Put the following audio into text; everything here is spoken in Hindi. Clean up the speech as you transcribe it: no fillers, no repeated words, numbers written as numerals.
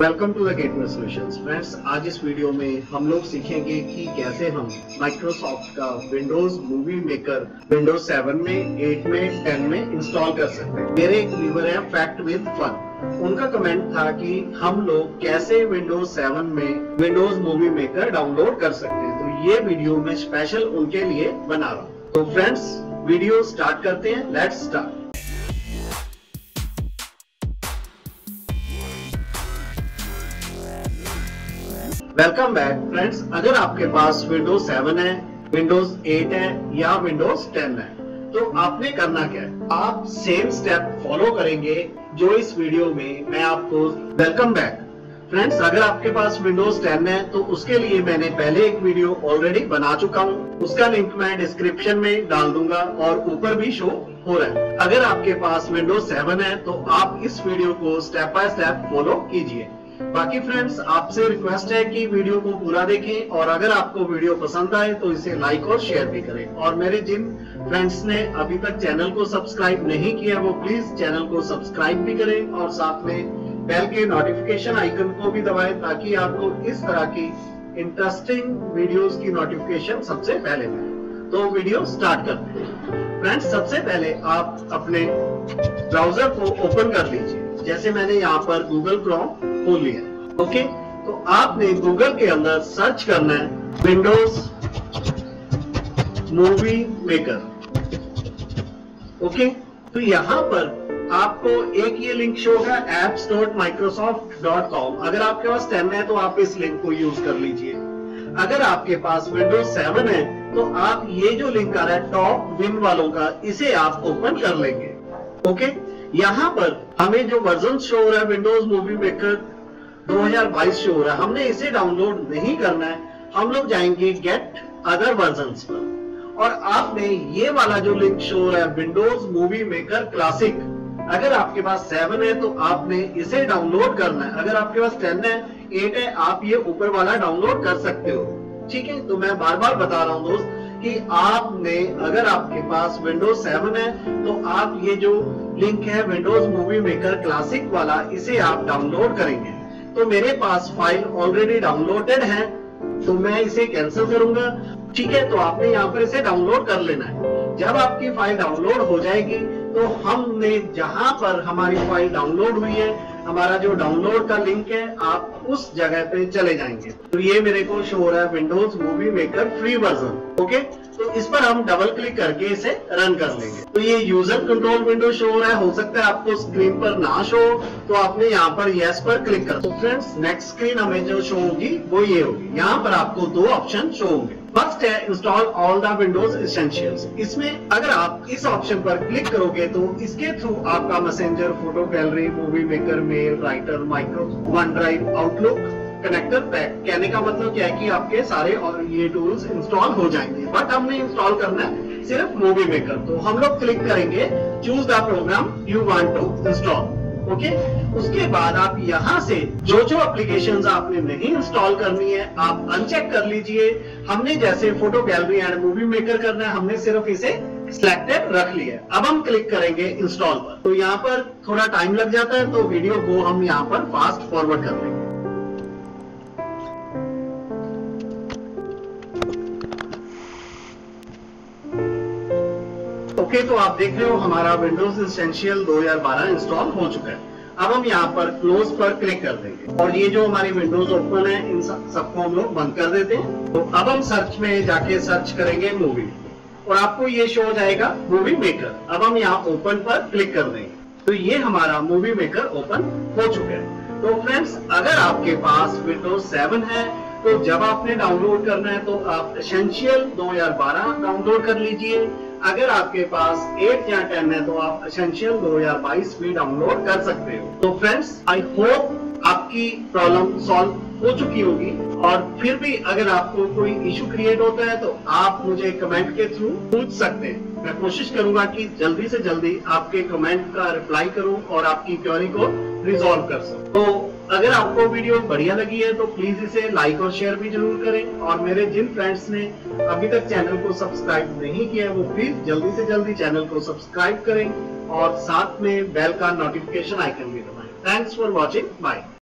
Welcome to the gateway solutions friends. आज इस वीडियो में हम लोग सीखेंगे कि कैसे हम माइक्रोसॉफ्ट का विंडोज मूवी मेकर विंडोज 7 में, 8 में, 10 में इंस्टॉल कर सकते हैं। मेरे एक व्यूअर है फैक्ट विद फन, उनका कमेंट था कि हम लोग कैसे विंडोज 7 में विंडोज मूवी मेकर डाउनलोड कर सकते हैं, तो ये वीडियो मैं स्पेशल उनके लिए बना रहा हूँ। तो फ्रेंड्स वीडियो स्टार्ट करते हैं, let's start. Welcome back friends. अगर आपके पास विंडोज 7 है, विंडोज 8 है या विंडोज 10 है, तो आपने करना क्या है, आप सेम स्टेप फॉलो करेंगे जो इस वीडियो में मैं आपको। वेलकम बैक फ्रेंड्स, अगर आपके पास विंडोज 10 है तो उसके लिए मैंने पहले एक वीडियो ऑलरेडी बना चुका हूँ, उसका लिंक मैं डिस्क्रिप्शन में डाल दूंगा और ऊपर भी शो हो रहा है। अगर आपके पास विंडोज 7 है तो आप इस वीडियो को स्टेप बाय स्टेप फॉलो कीजिए। बाकी फ्रेंड्स आपसे रिक्वेस्ट है कि वीडियो को पूरा देखें और अगर आपको वीडियो पसंद आए तो इसे लाइक और शेयर भी करें। और मेरे जिन फ्रेंड्स ने अभी तक चैनल को सब्सक्राइब नहीं किया वो प्लीज चैनल को सब्सक्राइब भी करें और साथ में बेल के नोटिफिकेशन आइकन को भी दबाएं ताकि आपको इस तरह की इंटरेस्टिंग वीडियोस की नोटिफिकेशन सबसे पहले मिले। तो वीडियो स्टार्ट करते हैं फ्रेंड्स। सबसे पहले आप अपने ब्राउजर को ओपन कर लीजिए, जैसे मैंने यहाँ पर गूगल क्रोम खोल लिया। ओके, तो आपने गूगल के अंदर सर्च करना है विंडोज मूवी मेकर। ओके, तो यहाँ पर आपको एक ये लिंक शो होगा apps.microsoft.com। अगर आपके पास 10 है तो आप इस लिंक को यूज कर लीजिए। अगर आपके पास विंडोज 7 है तो आप ये जो लिंक आ रहा है टॉप विन वालों का, इसे आप ओपन कर लेंगे। ओके, यहाँ पर हमें जो वर्जन शो हो रहा है विंडोज मूवी मेकर 2022 शो हो रहा है, हमने इसे डाउनलोड नहीं करना है। हम लोग जाएंगे गेट अदर वर्जन्स पर और आपने ये वाला जो लिंक शो हो रहा है विंडोज मूवी मेकर क्लासिक, अगर आपके पास 7 है तो आपने इसे डाउनलोड करना है। अगर आपके पास 10 है, 8 है, आप ये ऊपर वाला डाउनलोड कर सकते हो। ठीक है, तो मैं बार बार बता रहा हूँ दोस्त कि आपने अगर आपके पास विंडोज 7 है तो आप ये जो लिंक है विंडोज मूवी मेकर क्लासिक वाला, इसे आप डाउनलोड करेंगे। तो मेरे पास फाइल ऑलरेडी डाउनलोडेड है तो मैं इसे कैंसिल करूंगा। ठीक है, तो आपने यहाँ पर इसे डाउनलोड कर लेना है। जब आपकी फाइल डाउनलोड हो जाएगी तो हमने जहाँ पर हमारी फाइल डाउनलोड हुई है, हमारा जो डाउनलोड का लिंक है, आप उस जगह पे चले जाएंगे। तो ये मेरे को शो हो रहा है Windows movie maker free version. Okay, तो इस पर हम डबल क्लिक करके इसे रन कर लेंगे। तो ये यूजर कंट्रोल विंडो शो हो रहा है, हो सकता है आपको स्क्रीन पर ना शो, तो आपने यहाँ पर यस पर क्लिक कर। तो फ्रेंड्स नेक्स्ट स्क्रीन हमें जो शो होगी वो ये होगी। यहाँ पर आपको दो ऑप्शन शो होंगे। फर्स्ट है install all the Windows essentials. इसमें अगर आप इस ऑप्शन पर क्लिक करोगे तो इसके थ्रू आपका messenger, photo gallery, movie maker, mail, writer, micro, one drive, Outlook, connector pack, कहने का मतलब क्या है कि आपके सारे और ये टूल्स इंस्टॉल हो जाएंगे। बट हमने इंस्टॉल करना है सिर्फ मूवी मेकर, तो हम लोग क्लिक करेंगे choose the program you want to install. Okay, उसके बाद आप यहाँ से जो जो एप्लीकेशंस आपने नहीं इंस्टॉल करनी है आप अनचेक कर लीजिए। हमने जैसे photo gallery and movie maker करना है, हमने सिर्फ इसे सिलेक्टेड रख लिया है। अब हम क्लिक करेंगे इंस्टॉल पर। तो यहाँ पर थोड़ा टाइम लग जाता है तो वीडियो को हम यहाँ पर फास्ट फॉरवर्ड कर लेंगे। ओके, तो आप देख रहे हो हमारा विंडोज एसेंशियल 2012 इंस्टॉल हो चुका है। अब हम यहाँ पर क्लोज पर क्लिक कर देंगे और ये जो हमारी विंडोज ओपन है इन सबको हम लोग बंद कर देते हैं। तो अब हम सर्च में जाके सर्च करेंगे मूवी और आपको ये शो हो जाएगा मूवी मेकर। अब हम यहाँ ओपन पर क्लिक कर देंगे तो ये हमारा मूवी मेकर ओपन हो चुका है। तो फ्रेंड्स अगर आपके पास विंडोज 7 है तो जब आपने डाउनलोड करना है तो आप एसेंशियल 2012 डाउनलोड कर लीजिए। अगर आपके पास 8 या 10 है तो आप एसेंशियल 2022 भी डाउनलोड कर सकते हो। तो फ्रेंड्स आई होप आपकी प्रॉब्लम सॉल्व हो चुकी होगी और फिर भी अगर आपको कोई इशू क्रिएट होता है तो आप मुझे कमेंट के थ्रू पूछ सकते हैं। मैं कोशिश करूंगा कि जल्दी से जल्दी आपके कमेंट का रिप्लाई करूं और आपकी क्वेरी को रिजॉल्व कर सकूं। तो अगर आपको वीडियो बढ़िया लगी है तो प्लीज इसे लाइक और शेयर भी जरूर करें और मेरे जिन फ्रेंड्स ने अभी तक चैनल को सब्सक्राइब नहीं किया है वो प्लीज जल्दी से जल्दी चैनल को सब्सक्राइब करें और साथ में बेल का नोटिफिकेशन आइकन भी दबाएं। Thanks for watching, bye.